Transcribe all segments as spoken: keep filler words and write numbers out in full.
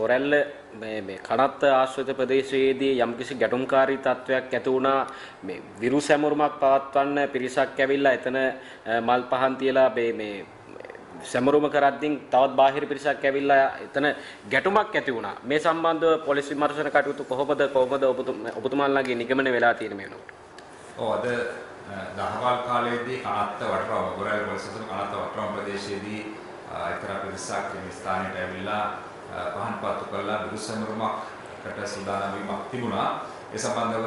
බොරැල්ල මේ කණත් ආශ්‍රිත ප්‍රදේශයේදී යම්කිසි ගැටුම්කාරී තත්වයක් ඇති වුණා. මේ විරු සැමරුමක් පවත්වන්න පිරිසක් ඇවිල්ලා එතන මල් පහන් තියලා මේ සැමරුම කරද්දී තවත් බාහිර පිරිසක් ඇවිල්ලා එතන ගැටුමක් ඇති වුණා. මේ සම්බන්ධව පොලිස් විමර්ශන කටයුතු කොහොමද කොහොමද ඔබතුමාලාගේ නිගමන වෙලා තියෙන්නේ මේ වෙනකොට? ඔව් අද දහවල් කාලයේදී කණත් වටරව බොරැල්ල පොලිස් සේන කණත් වටරව ප්‍රදේශයේදී එක්තරා පිරිසක් මේ ස්ථානයට ඇවිල්ලා පහන් පාතු කළා විරු සැමරුමකට සූදානම් වීමක් තිබුණා. ඒ සම්බන්ධව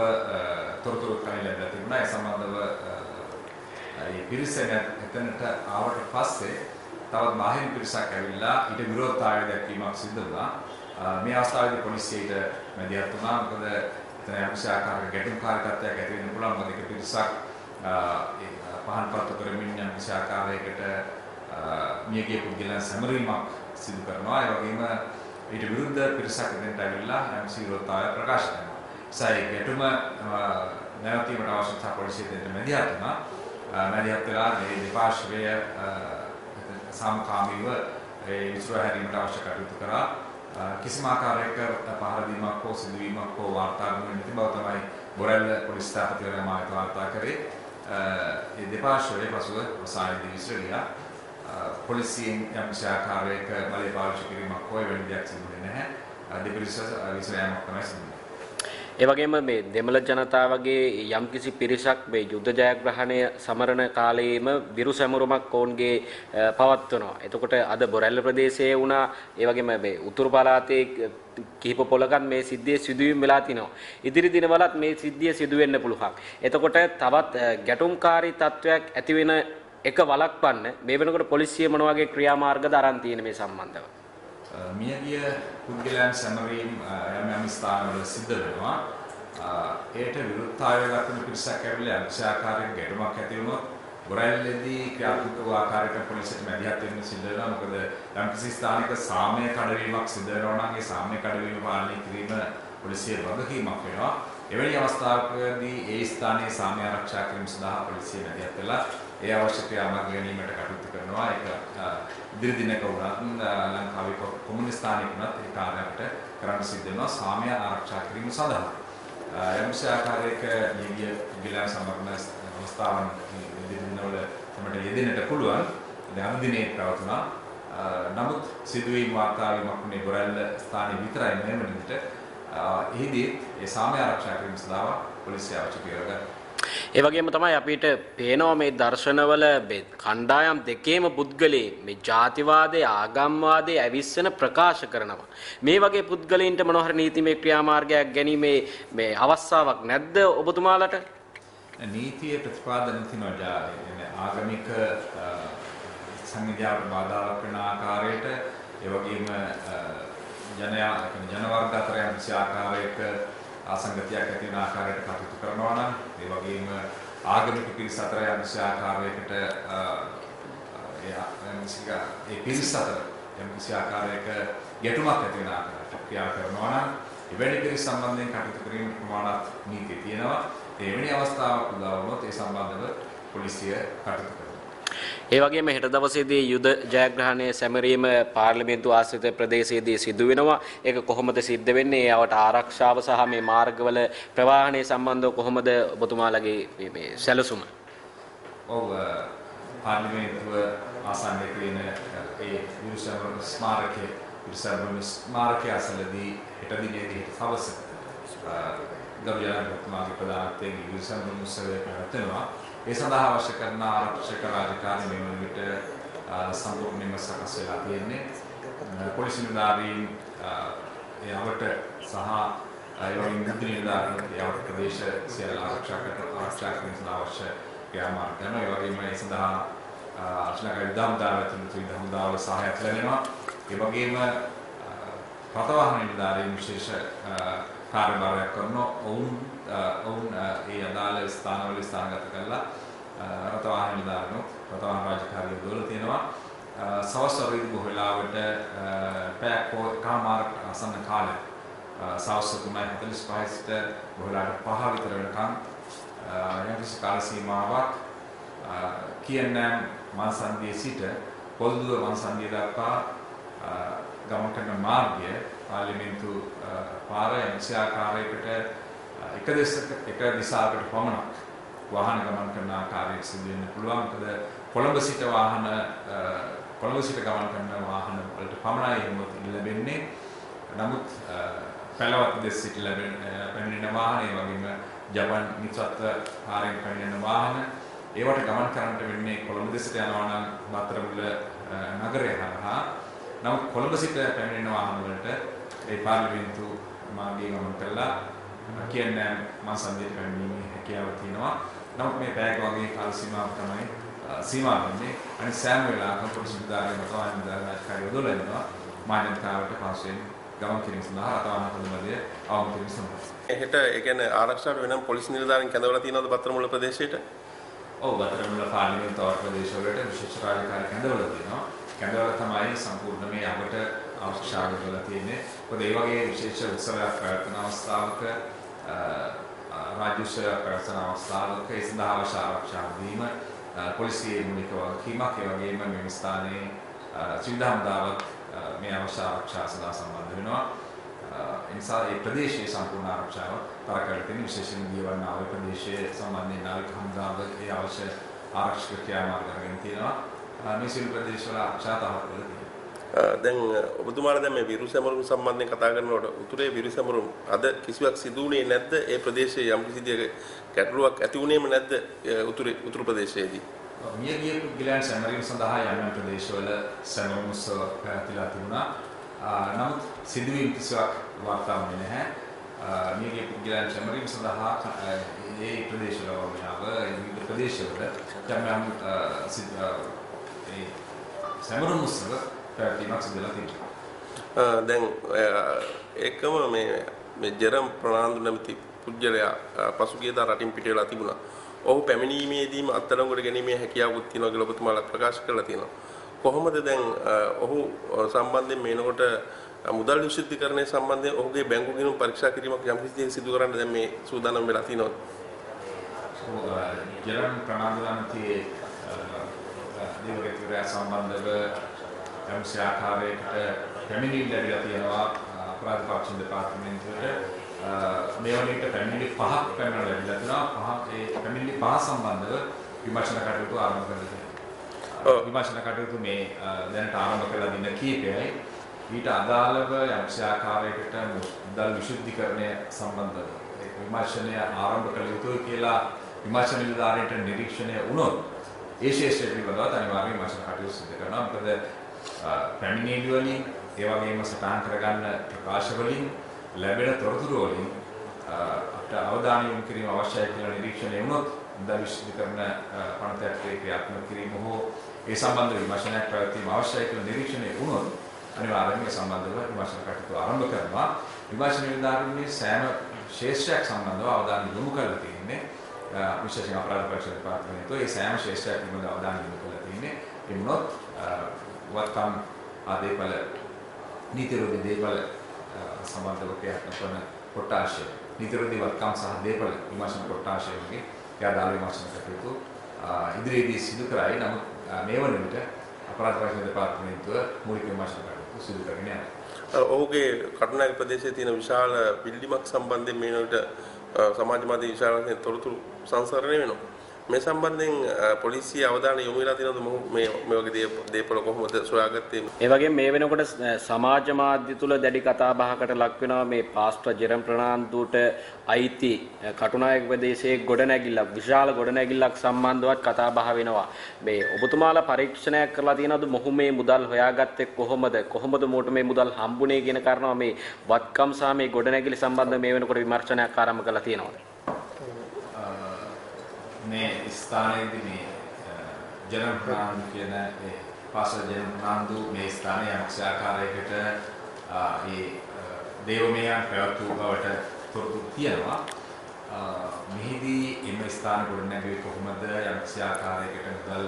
තොරතුරු කණිල ලැබලා තිබුණා. ඒ සම්බන්ධව ඒ පිරිස එතනට ආවට පස්සේ තවත් බාහිර පිරිසක් ඇවිල්ලා ඊට විරෝධතාවය දක්වීමක් සිද්ධ වුණා. මේ අවස්ථාවේදී පොලිසියට මැදිහත් වුණා. මොකද එතන අනුශාකාරක ගැටුම්කාරී තත්ත්වයක් ඇති වෙන්න පුළුවන්. මොකද ඒක පිරිසක් පහන් පාතු කරමින් යන අනුශාකාරයකට මියගිය පුද්ගලයන් සැමරීමක් සිදු කරනවා. ඒ වගේම ඊට විරුද්ධ පිරිසක් දෙන්නට ඇවිල්ලා හැමසිරෝතාවය ප්‍රකාශ කරනවා. සයි ගැටුම නැවතීමට අවශ්‍ය තා පොලිසිය දෙන්න මැදිහත් වුණා. මැදිහත් වෙලා මේ දෙපාර්ශ්වය සාමකාමීව ඒ විසුර හැරීමට අවශ්‍ය කටයුතු කරා. කිසිම ආකාරයක පහර දීමක් හෝ සිදුවීමක් හෝ වාර්තා නොවන බව තමයි බොරැල්ල පොලිස් ස්ථාපතිවරයා මාත් වාර්තා කරේ. ඒ දෙපාර්ශ්වයේ පසුව රසායනික විශ්ලේෂණය පොලිසියෙන් යම්කිසි ආකාරයක බලය පාවිච්චි කිරීමක් හෝ වෙන දෙයක් සිදුනේ නැහැ. දෙපිරිස විශ්වාසයක් තමයි සිදුනේ. ඒ වගේම මේ දෙමළ ජනතාවගේ යම්කිසි පිරිසක් මේ යුද්ධ ජයග්‍රහණය සමරන කාලයේම විරු සැමරුමක් ඔවුන්ගේ පවත්වනවා. එතකොට අද බොරැල්ල ප්‍රදේශයේ වුණා. ඒ වගේම මේ උතුරු පළාතේ කිහිප පොලකන් මේ සිද්ධිය සිදුවීම් වෙලා තිනවා. ඉදිරි දිනවලත් මේ සිද්ධිය සිදු වෙන්න පුළුවන්. එතකොට තවත් ගැටුම්කාරී තත්වයක් ඇති වෙන එක වළක්වන්න මේ වෙනකොට පොලිසිය මොන වගේ ක්‍රියාමාර්ගද අරන් තියෙන්නේ මේ සම්බන්ධව? මියගිය පුද්ගලයන් සැමරීම් යම් යම් ස්ථානවල සිද්ධ වෙනවා. ඒට විරුද්ධතාවය දක්වන පිරිසක් ඇවිල්ලා අනුශාකාරයෙන් ගැටුමක් ඇති වුණොත් බොරැල්ලේදී ක්‍රියාත්මක වූ ආකාරයට පොලිසියට මැදිහත් වෙන්න සිද්ධ වෙනවා. මොකද යම්කිසි ස්ථානික සාමය කඩවීමක් සිද්ධ වෙනවා නම් ඒ සාමය කඩවීම පාලනය කිරීම පොලිසියේ වගකීමක් වෙනවා. එවැනි අවස්ථාවකදී ඒ ස්ථානයේ සාමය ආරක්ෂා කිරීම සඳහා පොලිසිය මැදිහත් වෙලා ඒ අවශ්‍ය ක්‍රියාමාර්ග ගැනීමට කටයුතු කරනවා. ඒක ඉදිරි දිනක වුණත් ලංකාවේ කොමුන් ස්ථානයක වුණත් ඒ කාර්යයට කරන්න සිද්ධ වෙනවා සාමය ආරක්ෂා කිරීම සඳහා. යම්සේ ආකාරයක නිවිය ගිලා සමගන අවස්ථාවන් දිනවල තමයි යෙදෙන්නට පුළුවන්. දැන් දිනේ ප්‍රවතුනා. නමුත් සිදුවීම් වාර්තා වීමක් උනේ බොරැල්ල ස්ථානයේ විතරයි නෙමෙයි මෙතන. එහිදී ඒ සාමය ආරක්ෂා කිරීම සඳහා පොලිසිය අවශ්‍ය පියවර. ඒ වගේම තමයි අපිට පේනවා මේ දර්ශනවල කණ්ඩායම් දෙකේම පුද්ගලයේ මේ ජාතිවාදයේ ආගම්වාදයේ ඇවිස්සන ප්‍රකාශ කරනවා. මේ වගේ පුද්ගලයන්ට මොනවා හරි නීතිමය ක්‍රියාමාර්ගයක් ගැනීමේ මේ අවස්ථාවක් නැද්ද ඔබතුමාලට? නීතිය ප්‍රතිපාදනය තියනවා ආගමික සංවිධානයට බාධා කරන ආකාරයට ඒ වගේම ජනයා ජන වර්ග අතර යම්කිසි ආකාරයක ආසංගතියක් ඇති වෙන ආකාරයට කටයුතු කරනවා නම් ඒ වගේම ආගමික පිරිස අතර යම්කිසි ආකාරයකට ඒ පිරිස අතර යම්කිසි ආකාරයක ගැටුමක් ඇති වෙන ආකාරයට ක්‍රියා කරනවා නම් එවැනි පිරිස සම්බන්ධයෙන් කටයුතු කිරීමේ ප්‍රමාණවත් නීති තියෙනවා. එවැනි අවස්ථාවක් උදා වුණොත් ඒ සම්බන්ධව පොලිසිය කටයුතු කරනවා. ඒ වගේම හෙට දවසේදී යුද ජයග්‍රහණය සැමරීම පාර්ලිමේන්තු ආශ්‍රිත ප්‍රදේශයේදී සිදු වෙනවා. ඒක කොහොමද සිද්ධ වෙන්නේ? ඒවට ආරක්ෂාව සහ මේ මාර්ගවල ප්‍රවාහනය සම්බන්ධව කොහොමද ඔබතුමාලගේ මේ සැලසුම? ඔව් පාර්ලිමේන්තුව ආසන්නයේ තියෙන ඒ විරුසබර ස්මාරකයේ විරුසබර ස්මාරකයේ අසලදී හෙට දිනේදී හවස ගම්යන මාර්ග ප්‍රදානයෙන් විරුසබර මුසලේ පැවැත්වෙනවා. ඒ සඳහා අවශ්‍ය කරන ආරක්ෂක රාජකාරි මේ වන විට සම්පූර්ණයෙන්ම සකස් වෙලා තියෙන්නේ. පොලිස් නිලධාරීන් එවට සහ ඒ වගේම නිකුත් නිලධාරීන් එවට ප්‍රදේශ සියල්ල ආරක්ෂා කරන ආරක්ෂා කිරීම අවශ්‍ය ක්‍රියාමාර්ග කරනවා. ඒ වගේම ඒ සඳහා ආරක්ෂක ඉදම්දාවතුන් තුන් හමුදාවල සහායක් ලැබෙනවා. ඒ වගේම රථවාහන නිලධාරීන් විශේෂ කාර්යභාරයක් කරනවා. ඔවුන් ඔවුන් ඒ අදාළ ස්ථානවල ස්ථානගත කරලා රථවාහන නිලධාරීන් රථවාහන රාජකාරිය දොල තියෙනවා. සවස් වරුවේ බොහෝ වෙලාවට පැයක් කාමාරක අසන්න කාලය සවස් තුනයි හතලිස් පහයි සිට බොහෝ වෙලාවට පහ විතර වෙනකන් යම්කිසි කාල සීමාවක් කියන්නම් මාසන්දියේ සිට පොල්දුව මාසන්දිය දක්වා ගමන් කරන මාර්ගය පාර්ලිමේන්තු පාර එම් සී ආකාරයකට එක දෙසක එක දිශාවකට පමණක් වාහන ගමන් කරන ආකාරයක් සිදු වෙන්න පුළුවන්. මොකද කොළඹ සිට වාහන කොළඹ සිට ගමන් කරන වාහන වලට පමණයි එහෙම ලැබෙන්නේ. නමුත් පැලවත් දෙස සිට ලැබෙන පැමිණෙන වාහන, ඒ වගේම ජවන් මිත්‍රත්ව ආරෙන් පැමිණෙන වාහන, ඒවට ගමන් කරන්නට වෙන්නේ කොළඹ දෙසට යනවා නම් බතරමුල්ල නගරය හරහා. නමුත් කොළඹ සිට පැමිණෙන වාහන වලට ඒ පාර්ලිමේන්තු මාර්ගය ගමන් කළා කියන්නේ මා සම්බන්ධයෙන් පැමිණීමේ හැකියාව තියෙනවා. නමුත් මේ බෑග් වගේ කාල සීමාව තමයි සීමා වෙන්නේ. අනිත් සෑම වෙලාවකම ප්‍රතිසුදාරේ මතවාදී දායකයෝ දොළනවා මානවතාවට පාසෙන් ගමන් කිරීම සඳහා අතාවන පොළඹදී ආවම කිරීම සඳහා. එහෙට ඒ කියන්නේ ආරක්ෂාවට වෙනම පොලිස් නිලධාරීන් කැඳවලා තියෙනවද බතරමුල්ල ප්‍රදේශයට? ඔව්, බතරමුල්ල පාර්ලිමේන්තුව ප්‍රදේශවලට විශේෂ රාජකාරී කැඳවලා තියෙනවා. කැඳවලා තමයි සම්පූර්ණ මේ අපට ආරක්ෂාව කරලා තියෙන්නේ. මොකද ඒ වගේ විශේෂ උත්සවයක් පැවැත්වෙන අවස්ථාවක රාජ්‍යශය පැවැත්වෙන අවස්ථාවක ඒ සඳහා අවශ්‍ය ආරක්ෂාව දීම පොලිසියේ මූලික වගකීමක්. ඒ වගේම මේ ස්ථානයේ සිවිල් හමුදාවත් මේ අවශ්‍ය ආරක්ෂාව සඳහා සම්බන්ධ වෙනවා. ඒ නිසා ඒ ප්‍රදේශයේ සම්පූර්ණ ආරක්ෂාව පරකාර තියෙන විශේෂම දීවන ආවේ ප්‍රදේශයේ සම්බන්ධයෙන් නාවික හමුදාව ඒ අවශ්‍ය ආරක්ෂක ක්‍රියාමාර්ග අරගෙන තියෙනවා. මේ සිවිල් ප්‍රදේශවල ආරක්ෂාව දැන් ඔබතුමාලා දැන් මේ විරු සැමරුම් සම්බන්ධයෙන් කතා කරනකොට උතුරේ විරු සැමරුම් අද කිසිවක් සිදු වුණේ නැද්ද? ඒ ප්‍රදේශයේ යම් කිසි ගැටලුවක් ඇති වුණේම නැද්ද උතුරේ උතුරු ප්‍රදේශයේදී? මිය ගිය ගිලන් සැමරීම් සඳහා යම් ප්‍රදේශවල සැමරුම් උත්සව පැවැත්ලා තිබුණා. නමුත් සිදුවීම් කිසිවක් වාර්තා වුණේ නැහැ. මිය ගිය ගිලන් සැමරීම් සඳහා ඒ ප්‍රදේශවල වුණාව ඒ ප්‍රදේශවල යම් සැමරුම් උත්සව දැන් එකම මේ මේ ජෙරම් ප්‍රනාන්දු නැමැති පුජ්‍යලයා පසුගියදා රටින් පිට වෙලා තිබුණා. ඔහු පැමිණීමේදීම අත්අඩංගුවට ගැනීමේ හැකියාවක් තියෙනවා කියලා ඔබතුමාලා ප්‍රකාශ කරලා තියෙනවා. කොහොමද දැන් ඔහු සම්බන්ධයෙන් මේනකොට මුදල් විශුද්ධිකරණය සම්බන්ධයෙන් ඔහුගේ බැංකු ගිණුම් පරීක්ෂා කිරීමක් යම් කිසි දෙයක් සිදු කරන්න දැන් මේ සූදානම් වෙලා තිනොත්? ජෙරම් ප්‍රනාන්දු නැමැති දේවගැතිරා සම්බන්ධව එම් සී ආකාරයකට පැමිණීම් ලැබිලා තියෙනවා අපරාධ පරීක්ෂණ දෙපාර්තමේන්තුවට. මේ වනවිට පැමිණිලි පහක් පැමිණලා ලැබිලා තියෙනවා. පහ ඒ පැමිණිලි පහ සම්බන්ධව විමර්ශන කටයුතු ආරම්භ කරලා තියෙනවා. විමර්ශන කටයුතු මේ දැනට ආරම්භ කරලා දින කීපයයි. ඊට අදාළව එම් සී ආකාරයකට මුදල් විශුද්ධිකරණය සම්බන්ධව විමර්ශනය ආරම්භ කළ යුතුයි කියලා විමර්ශන නිලධාරීන්ට නිරීක්ෂණය වුණොත් ඒ ශේෂ්ත්‍රය පිළිබඳව අනිවාර්යයෙන්ම විමර්ශන කටයුතු සිදු කරනවා. මොකද පැමිණිලි වලින්, ඒ වගේම සටහන් කරගන්න ප්‍රකාශ වලින් ලැබෙන තොරතුරු වලින් අපට අවධානය යොමු කිරීම අවශ්‍යයි කියලා නිරීක්ෂණය වුණොත් මුදල් විශේෂීකරණ පනතේ ක්‍රියාත්මක කිරීම හෝ ඒ සම්බන්ධ විමර්ශනයක් පැවැත්වීම අවශ්‍යයි කියලා නිරීක්ෂණය වුණොත් අනිවාර්යයෙන්ම ඒ සම්බන්ධව විමර්ශන කටයුතු ආරම්භ කරනවා. විමර්ශන නිලධාරීන්ගේ සෑම ශේෂ්ත්‍රයක් සම්බන්ධව අවධානය යොමු කරලා තියෙන්නේ. විශේෂයෙන් අපරාධ පරීක්ෂණ දෙපාර්තමේන්තුව ඒ සෑම ශේෂ්ත්‍රයක් පිළිබඳව අවධානය යොමු කරලා තියෙන්නේ. ඒ වුණොත් වත්තම් ආදේපල නීතිරෝධී දේපල සම්බන්ධව ක්‍රියාත්මක වන කොටාෂය නීතිරෝධී වත්තම් සහ දේපල විමර්ශන කොටාෂයගේ යාදාළ විමර්ශන කටයුතු ඉදිරියේදී සිදු කරයි. නමුත් මේ වන විට අපරාධ පරීක්ෂණ දෙපාර්තමේන්තුව මූලික විමර්ශන කටයුතු සිදු කරගෙන යනවා. ඔහුගේ කරුණාගල ප්‍රදේශයේ තියෙන විශාල පිළිමක් සම්බන්ධයෙන් මේ වනවිට සමාජවාදී විශාලයෙන් තොරතුරු සංසරණය වෙනවා. මේ සම්බන්ධයෙන් පොලිසිය අවධානය යොමු වෙලා තියෙනවද මේ මේ වගේ දේපල කොහොමද සොයාගත්තේ? ඒ වගේම මේ වෙනකොට සමාජ මාධ්‍ය තුල දැඩි කතාබහකට ලක් වෙනවා මේ පාස්ටර් ජෙරම් ප්‍රනාන්දුට අයිති කටුනායක ප්‍රදේශයේ ගොඩනැගිල්ලක් විශාල ගොඩනැගිල්ලක් සම්බන්ධවත් කතාබහ වෙනවා. මේ ඔබතුමාලා පරීක්ෂණයක් කරලා තියෙනවද මොහු මේ මුදල් හොයාගත්තේ කොහොමද? කොහොමද මොකට මේ මුදල් හම්බුනේ කියන කාරණාව මේ වත්කම් සහ මේ ගොඩනැගිලි සම්බන්ධව මේ වෙනකොට විමර්ශනයක් ආරම්භ කරලා තියෙනවද? මේ ස්ථානයේදී මේ ජෙරම් ප්‍රනාන්දු කියන ඒ පාසල් ජෙරම් ප්‍රනාන්දු මේ ස්ථානයේ ආකාරයකට ඒ දේවමයන් පැවතු බවට තොරතුරු තියෙනවා. මෙහිදී එම ස්ථාන ගොඩනැගුවේ කොහොමද? යම් ආකාරයකට මුදල්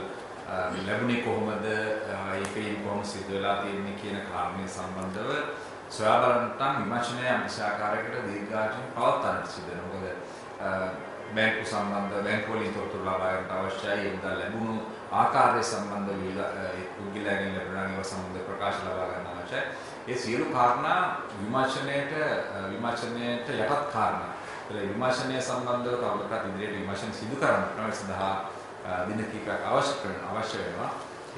ලැබුණේ කොහොමද? ඒකේ කොහොම සිදු වෙලා තියෙන්නේ කියන කාරණේ සම්බන්ධව සොයා බලන්න විමර්ශනය ආකාරයකට දීර්ඝායතන පවත්වන්න සිදු වෙනවා. බැංකු සම්බන්ධ බැංකු වලින් තොරතුරු ලබා ගන්න අවශ්‍යයි. මුදල් ලැබුණු ආකාරය සම්බන්ධ විලා ඒ පුද්ගලයන් ලැබුණා ඒවා සම්බන්ධ ප්‍රකාශ ලබා ගන්න අවශ්‍යයි. ඒ සියලු කාරණා විමර්ශනයේට විමර්ශනයේට යටත් කාරණා. ඒ විමර්ශනය සම්බන්ධව තවදුරටත් ඉදිරියට විමර්ශන සිදු කරන්න සඳහා දින කිහිපයක් අවශ්‍ය කරන අවශ්‍ය වෙනවා.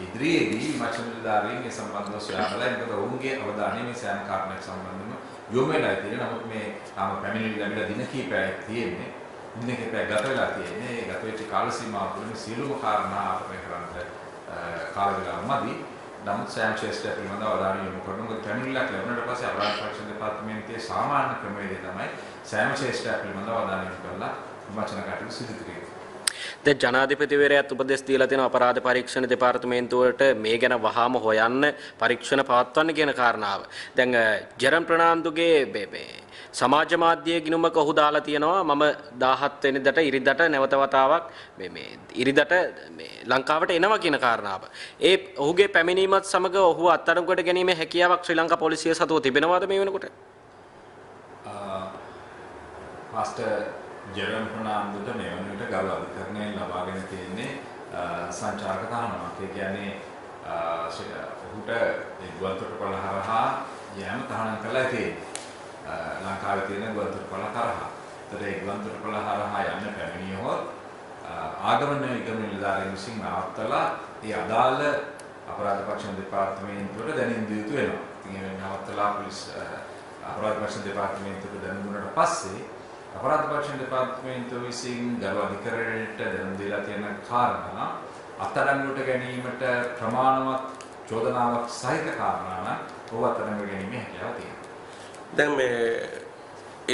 ඉදිරියේදී විමර්ශනදාරයන් මේ සම්බන්ධව සොයා බලලා ඉන්නකොට ඔවුන්ගේ අවධානය මේ සෑම කාරණයක් සම්බන්ධව යොමු වෙලා තියෙනවා. නමුත් මේ තාම පැමිණිලි ලැබිලා දින කිහිපයක් තියෙන්නේ. දින කිහිපයක් ගත වෙලා තියෙන්නේ. ගත වෙච්ච කාල සීමාව තුළ මේ සියලුම කාරණා අපේ කරන්ට කාල වේලාවමදී නමුත් සෑම ක්ෂේත්‍රයක් පිළිබඳව අවධානය යොමු කරනකොට පැමිණිල්ලක් ලැබුණාට පස්සේ අපරාධ පරීක්ෂණ දෙපාර්තමේන්තුවේ සාමාන්‍ය ක්‍රමවේදය තමයි සෑම ක්ෂේත්‍රයක් පිළිබඳව අවධානය යොමු කරලා විමර්ශන කටයුතු සිදු කිරීම. දැන් ජනාධිපතිවරයාත් උපදෙස් දීලා තියෙන අපරාධ පරීක්ෂණ දෙපාර්තමේන්තුවට මේ ගැන වහාම හොයන්න පරීක්ෂණ පවත්වන්න කියන කාරණාව. දැන් ජරම් ප්‍රනාන්දුගේ මේ සමාජ මාධ්‍ය ගිණුමක ඔහු දාලා තියෙනවා මම දහහත් වෙනිදාට ඉරිදට නැවත වතාවක් මේ මේ ඉරිදට මේ ලංකාවට එනවා කියන කාරණාව. ඒ ඔහුගේ පැමිණීමත් සමග ඔහු අත්අඩංගුවට ගැනීමේ හැකියාවක් ශ්‍රී ලංකා පොලිසිය සතුව තිබෙනවාද මේ වෙනකොට? මාස්ටර් ජෙරම් ප්‍රනාන්දුට මේ වෙනකොට ගල් අධිකරණයෙන් ලබාගෙන තියෙන්නේ සංචාරක තහනමක්. ඒ කියන්නේ ඔහුට ඒ ගුවන්තොට පළහරහා යෑම තහනම් කරලා තියෙන්නේ. ලංකාවේ තියෙන ගුවන්තොට පළ හරහා. ඒතර ඒ ගුවන්තොට පළ හරහා යන්න පැමිණියොත් ආගමන නිගම නිලධාරීන් විසින් නවත්තලා ඒ අදාළ අපරාධ පරීක්ෂණ දෙපාර්තමේන්තුවට දැනුම් දිය යුතු වෙනවා. ඉතින් ඒ නවත්තලා පොලිස් අපරාධ පරීක්ෂණ දෙපාර්තමේන්තුවට දැනුම් දුන්නට පස්සේ අපරාධ පරීක්ෂණ දෙපාර්තමේන්තුව විසින් ගරු අධිකරණයට දැනුම් දීලා තියෙන කාරණා අත්අඩංගුවට ගැනීමට ප්‍රමාණවත් චෝදනාවක් සහිත කාරණා නම් ඔව් අත්අඩංගුවට ගැනීමේ හැකියාව තියෙනවා. දැන් මේ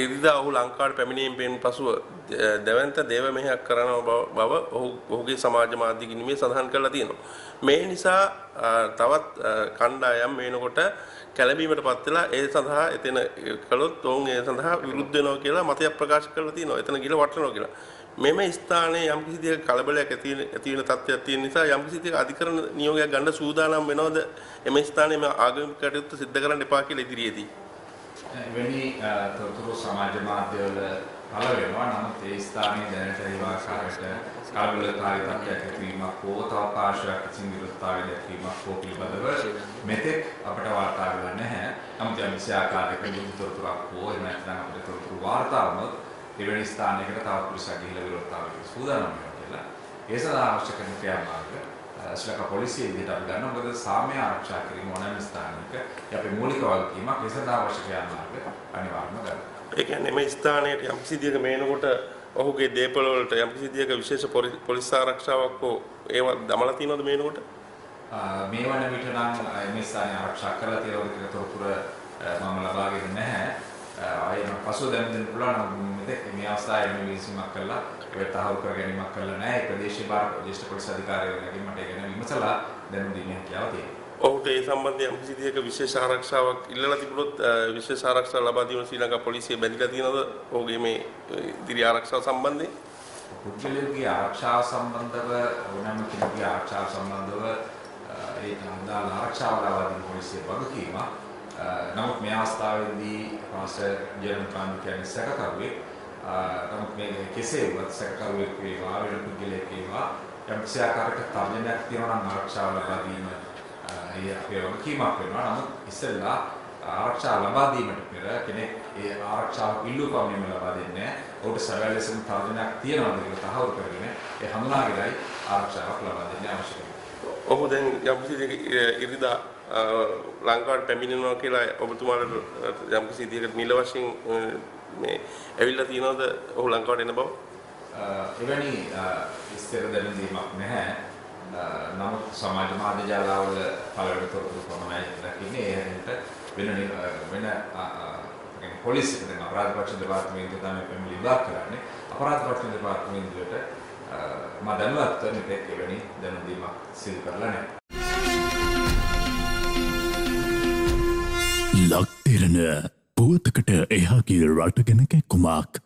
ඉරිදා ඔහු ලංකාවට පැමිණීමෙන් පසුව දැවැන්ත දේව මෙහෙයක් කරන බව ඔහුගේ සමාජ මාධ්‍ය ගිණුමේ සඳහන් කරලා තියෙනවා. මේ නිසා තවත් කණ්ඩායම් වෙනකොට කැළඹීමටපත් වෙලා ඒ සඳහා එතන කළොත් ඔවුන් ඒ සඳහා විරුද්ධ වෙනවා කියලා මතයක් ප්‍රකාශ කරලා තියෙනවා. එතන ගිහලා වටලනවා කියලා. මෙම ස්ථානයේ යම්කිසි දෙයක කලබලයක් ඇති වෙන තත්ත්වයක් තියෙන නිසා යම්කිසි දෙයක අධිකරණ නියෝගයක් ගන්න සූදානම් වෙනවද? එම ස්ථානයේ මේ ආගමික කටයුතු සිද්ධ කරන්න එපා කියලා ඉදිරියේදී එවැනි තොරතුරු සමාජ මාධ්‍යවල පළ වෙනවා. නමුත් ඒ ස්ථානයේ දැනට ඒ වාකාරයට කලබලකාරී තත්ත්වයක් ඇතිවීමක් හෝ තව පාර්ශවයක් විසින් විරුද්ධතාවය දැක්වීමක් හෝ පිළිබඳව මෙතෙක් අපට වාර්තා වෙලා නැහැ. නමුත් යම් කිසි ආකාරයක තොරතුරක් හෝ එහෙම නැත්නම් අපිට තොරතුරු වාර්තා වුණොත් එවැනි ස්ථානයකට තව පුරුෂයෙක් ගිහිල්ලා විරුද්ධතාවයකට සූදානම් වෙනවා කියලා ඒ සඳහා අවශ්‍ය කරන ක්‍රියාමාර්ග ශ්‍රී ලංකා පොලිසිය ඉදිරියට අපි ගන්නවා. මොකද සාමය ආරක්ෂා කිරීම ඕනෑම ස්ථානයක අපේ මූලික වගකීමක්. ඒ සඳහා අවශ්‍ය ක්‍රියාමාර්ග අනිවාර්යම ගන්න. ඒ කියන්නේ මේ ස්ථානයේ යම්කිසි දෙයක මේනකොට ඔහුගේ දේපළ වලට යම්කිසි දෙයක විශේෂ පොලිස් ආරක්ෂාවක් හෝ ඒවා දමලා තියෙනවද මේනකොට? මේ වන විට නම් මේ ස්ථානය ආරක්ෂා කරලා තියෙනවද කියලා තොරතුර මම ලබාගෙන නැහැ. ආයෙත් පසුව දැනුම් දෙන්න පුළුවන්. මේ අවස්ථාවේ මේ විසීමක් කළා ඒකට අහුව කර ගැනීමක් කළා නැහැ. ඒ ප්‍රදේශීය භාර ජ්‍යෙෂ්ඨ පොලිස් අධිකාරිවරයාගෙන් මට ඒක ගැන විමසලා දැනුම් දීමේ හැකියාව තියෙනවා. ඔහුට ඒ සම්බන්ධයෙන් යම්කිසි දෙයක විශේෂ ආරක්ෂාවක් ඉල්ලලා තිබුණොත් විශේෂ ආරක්ෂාව ලබා දීම ශ්‍රී ලංකා පොලිසිය බැඳිලා තියෙනවද? ඔහුගේ මේ ඉදිරි ආරක්ෂාව සම්බන්ධයෙන් පුද්ගලයාගේ ආරක්ෂාව සම්බන්ධව ඕනෑම කෙනෙකුගේ ආරක්ෂාව සම්බන්ධව ඒ අදාළ ආරක්ෂාව ලබා දීම පොලිසිය වගකීම. නමුත් මේ අවස්ථාවේදී ප්‍රොෆෙසර් ජෙරම් ප්‍රනාන්දු කියන්නේ සැකකරුවෙක්. නමුත් මේ කෙසේ වුවත් සැකකරුවෙක් වේවා වෙන පුද්ගලයෙක් වේවා යම්කිසි ආකාරයකට තර්ජනයක් තියෙනවා නම් ආරක්ෂාව ලබා දීම ඒ අපේ වගකීමක් වෙනවා. නමුත් ඉස්සෙල්ලා ආරක්ෂාව ලබා දීමට පෙර කෙනෙක් ඒ ආරක්ෂාව ඉල්ලුවම ලබා දෙන්නේ නැහැ. ඔහුට සරල ලෙසම තර්ජනයක් තියෙනවද කියලා තහවුරු කරගෙන ඒ හඳුනාගෙනයි ආරක්ෂාවක් ලබා දෙන්න අවශ්‍යයි. ඔහු දැන් යම්කිසි දෙයක ඉරිදා ලංකාවට පැමිණෙනවා කියලා ඔබතුමාලට යම්කිසි දෙයකට නිල වශයෙන් මේ ඇවිල්ලා තියෙනවද ඔහු ලංකාවට එන බව? එවැනි විස්තර දැනුම් දීමක් නැහැ. නමුත් සමාජ මාධ්‍ය ජාලාවල පළවෙනි තොරතුරු පමණයි දකින්නේ. ඒ හැටියට වෙන වෙන පොලිසියට දැන් අපරාධ පරීක්ෂණ දෙපාර්තමේන්තුව තමයි පැමිණිලි ඉවත් කරන්නේ. අපරාධ පරීක්ෂණ දෙපාර්තමේන්තුවට මම දැනුවත් කරන දෙයක් එවැනි දැනුම් දීමක් සිදු කරලා නැහැ. ලක්තිරණ පුවතකට එහා ගිය රටගෙන කැක්කුමක්